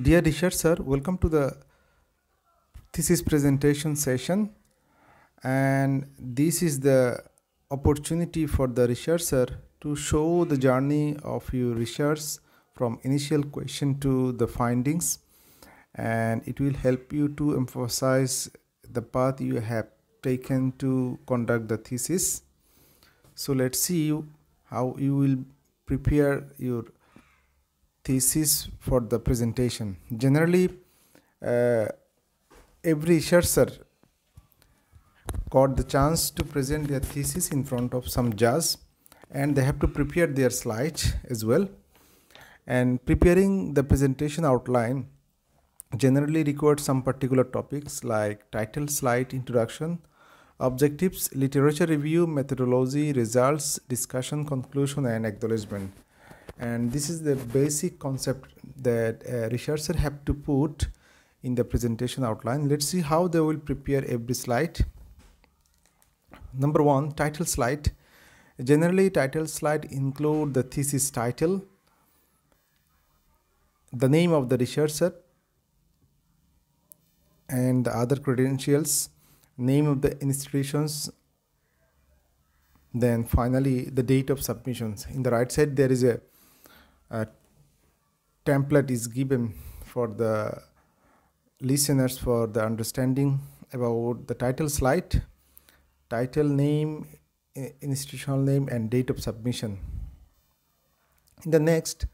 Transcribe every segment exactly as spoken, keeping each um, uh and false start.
Dear researcher, welcome to the thesis presentation session, and this is the opportunity for the researcher to show the journey of your research from initial question to the findings, and it will help you to emphasize the path you have taken to conduct the thesis. So let's see how you will prepare your thesis for the presentation. Generally, uh, every researcher got the chance to present their thesis in front of some judge, and they have to prepare their slides as well. And preparing the presentation outline generally requires some particular topics like title, slide, introduction, objectives, literature review, methodology, results, discussion, conclusion, and acknowledgement. And this is the basic concept that a researcher have to put in the presentation outline. Let's see how they will prepare every slide. Number one, title slide. Generally, title slide include the thesis title, the name of the researcher, and the other credentials, name of the institutions, then finally the date of submissions. In the right side there is a Uh, template is given for the listeners for the understanding about the title slide, title, name, institutional name, and date of submission. In the next,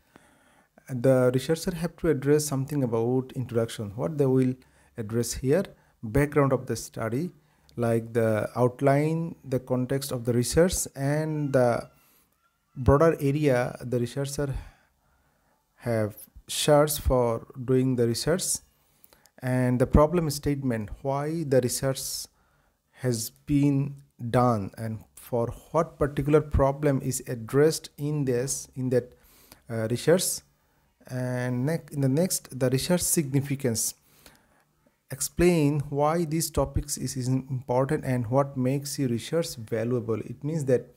the researcher have to address something about introduction. What they will address here, background of the study, like the outline, the context of the research, and the broader area the researcher have searched for doing the research, and the problem statement, why the research has been done and for what particular problem is addressed in this in that uh, research. And in the next, the research significance, explain why these topics is, is important and what makes your research valuable. It means that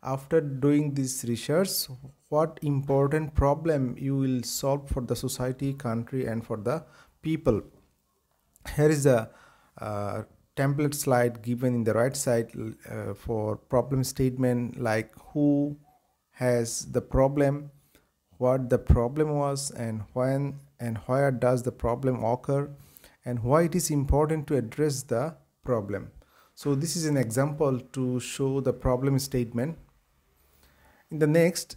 after doing this research, what important problem you will solve for the society, country, and for the people. Here is a uh, template slide given in the right side uh, for problem statement, like who has the problem, what the problem was, and when and where does the problem occur, and why it is important to address the problem. So this is an example to show the problem statement. In the next,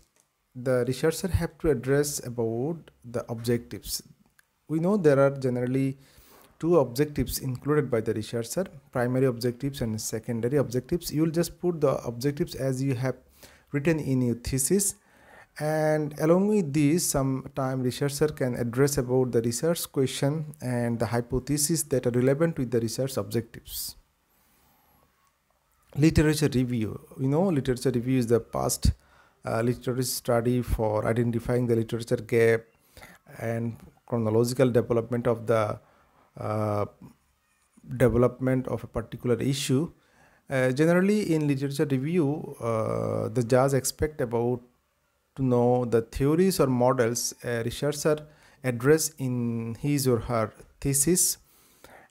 the researcher have to address about the objectives. We know there are generally two objectives included by the researcher, primary objectives and secondary objectives. You will just put the objectives as you have written in your thesis, and along with this, sometime researcher can address about the research question and the hypothesis that are relevant with the research objectives. Literature review. You know, literature review is the past uh, literature study for identifying the literature gap and chronological development of the uh, development of a particular issue. Uh, generally in literature review, uh, the judge expect about to know the theories or models a researcher address in his or her thesis,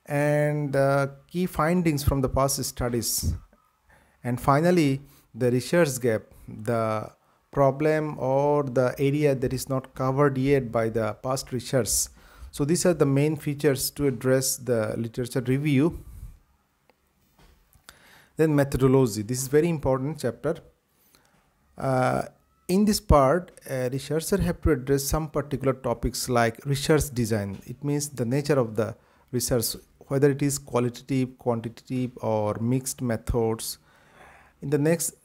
and uh, key findings from the past studies. And finally, the research gap, the problem or the area that is not covered yet by the past research. So these are the main features to address the literature review. Then methodology. This is very important chapter. Uh, in this part, a researcher have to address some particular topics like research design. It means the nature of the research, whether it is qualitative, quantitative, or mixed methods. In the next,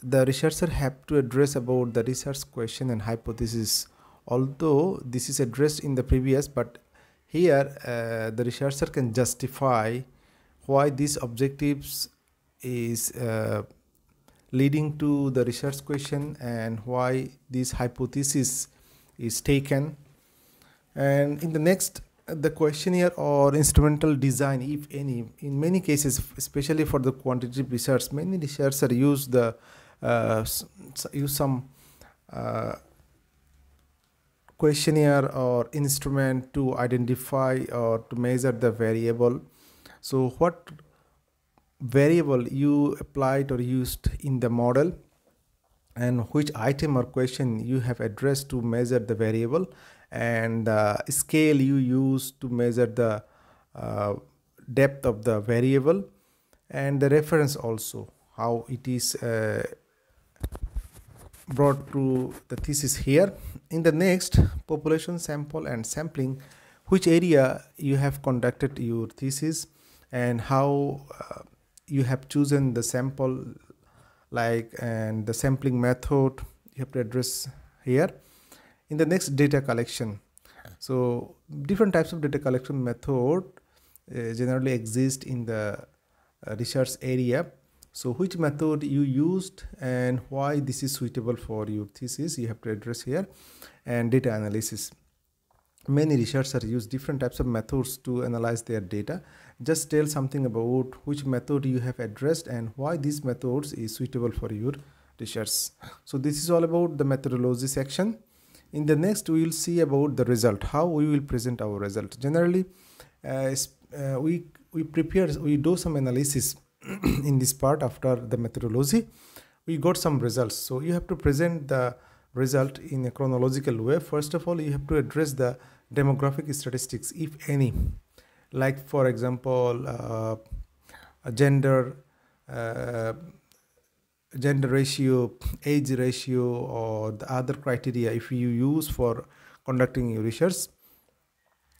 the researcher have to address about the research question and hypothesis. Although this is addressed in the previous, but here uh, the researcher can justify why these objectives is uh, leading to the research question and why this hypothesis is taken. And in the next, the questionnaire or instrumental design, if any. In many cases, especially for the quantitative research, many researchers use the uh, use some uh, questionnaire or instrument to identify or to measure the variable. So what variable you applied or used in the model, and which item or question you have addressed to measure the variable, and the scale you use to measure the uh, depth of the variable, and the reference also, how it is uh, brought to the thesis here. In the next, population sample and sampling, which area you have conducted your thesis and how uh, you have chosen the sample, like, and the sampling method you have to address here. In the next, data collection. So different types of data collection method uh, generally exist in the uh, research area. So which method you used and why this is suitable for your thesis, you have to address here. And data analysis. Many researchers use different types of methods to analyze their data. Just tell something about which method you have addressed and why these methods is suitable for your research. So this is all about the methodology section. In the next, we will see about the result, how we will present our result. Generally, uh, uh, we, we prepare, we do some analysis in this part. After the methodology, we got some results. So you have to present the result in a chronological way. First of all, you have to address the demographic statistics, if any, like for example, uh, gender, uh, gender ratio, age ratio, or the other criteria if you use for conducting your research.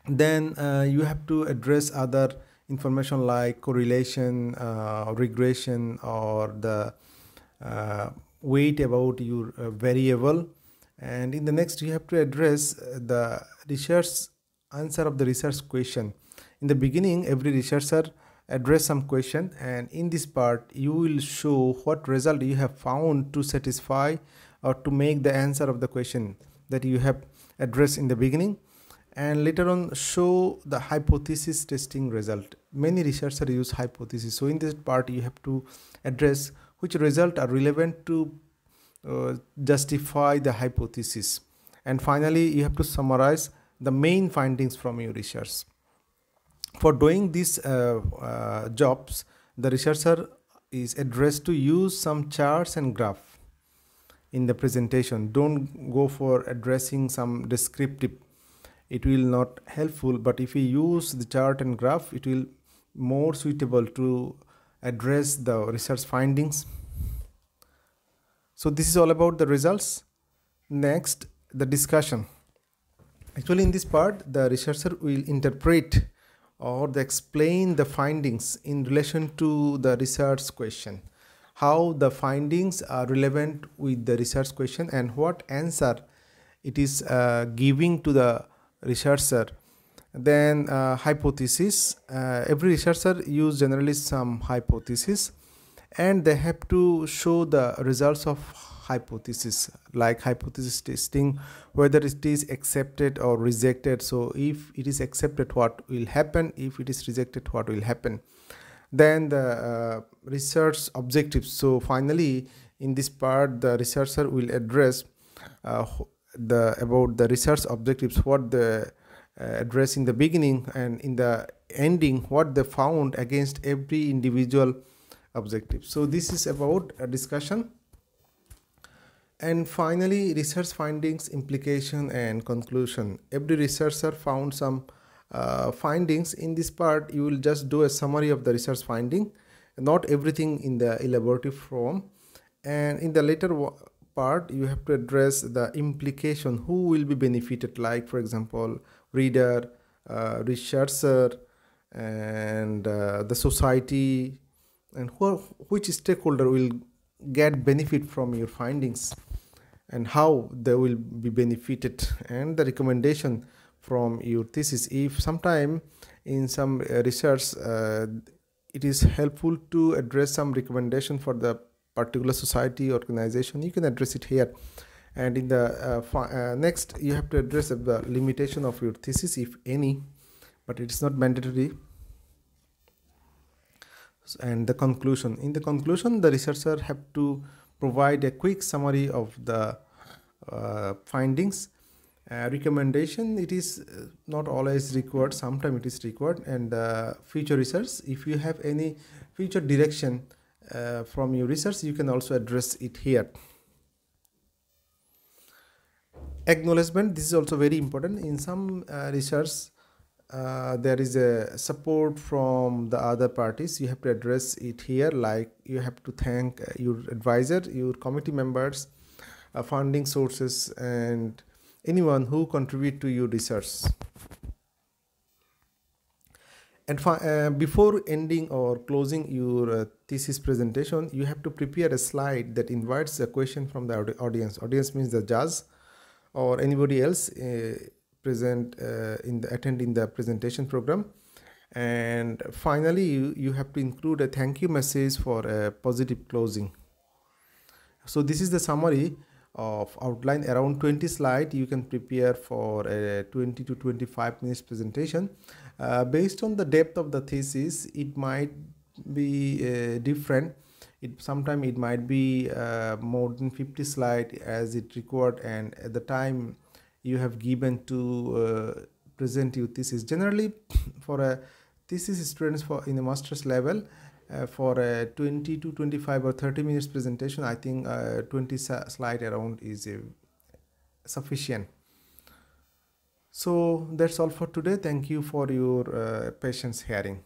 Then uh, you have to address other information like correlation, uh, regression, or the uh, weight about your uh, variable. And in the next, you have to address the research answer of the research question. In the beginning, every researcher address some question, and in this part you will show what result you have found to satisfy or to make the answer of the question that you have addressed in the beginning. And later on, show the hypothesis testing result. Many researchers use hypothesis. So in this part, you have to address which results are relevant to uh, justify the hypothesis. And finally, you have to summarize the main findings from your research. For doing these uh, uh, jobs, the researcher is addressed to use some charts and graph in the presentation. Don't go for addressing some descriptive. It will not helpful, but if we use the chart and graph, it will more suitable to address the research findings. So this is all about the results. Next, the discussion. Actually, in this part, the researcher will interpret or they explain the findings in relation to the research question, how the findings are relevant with the research question, and what answer it is uh, giving to the researcher. Then uh, hypothesis. Uh, every researcher use generally some hypothesis, and they have to show the results of hypothesis, like hypothesis testing, whether it is accepted or rejected. So if it is accepted, what will happen? If it is rejected, what will happen? Then the uh, research objectives. So finally, in this part, the researcher will address uh, the about the research objectives, what they uh, address in the beginning, and in the ending what they found against every individual objective. So this is about a discussion. And finally, research findings, implication, and conclusion. Every researcher found some uh, findings. In this part, you will just do a summary of the research finding, not everything in the elaborative form. And in the later part, you have to address the implication, who will be benefited, like for example, reader, uh, researcher, and uh, the society, and who, which stakeholder will get benefit from your findings and how they will be benefited, and the recommendation from your thesis. If sometime in some research uh, it is helpful to address some recommendation for the particular society organization, you can address it here. And in the uh, uh, next, you have to address the limitation of your thesis, if any, but it is not mandatory. And the conclusion. In the conclusion, the researcher have to provide a quick summary of the uh, findings, uh, recommendation, it is not always required, sometimes it is required. And uh, future research, if you have any future direction uh, from your research, you can also address it here. Acknowledgement, this is also very important. In some uh, research, uh, there is a support from the other parties. You have to address it here, like you have to thank your advisor, your committee members, uh, funding sources, and anyone who contribute to your research. And uh, before ending or closing your uh, thesis presentation, you have to prepare a slide that invites a question from the audience. Audience means the judge or anybody else uh, present uh, in the attending the presentation program. And finally, you, you have to include a thank you message for a positive closing. So this is the summary of outline. Around twenty slides you can prepare for a twenty to twenty-five minutes presentation. Uh, based on the depth of the thesis, it might be uh, different. It sometimes it might be uh, more than fifty slides as it required, and at the time you have given to uh, present your thesis. Generally, for a thesis students for in the master's level, uh, for a twenty to twenty-five or thirty minutes presentation, I think uh, twenty slide around is uh, sufficient. So that's all for today. Thank you for your uh, patience hearing.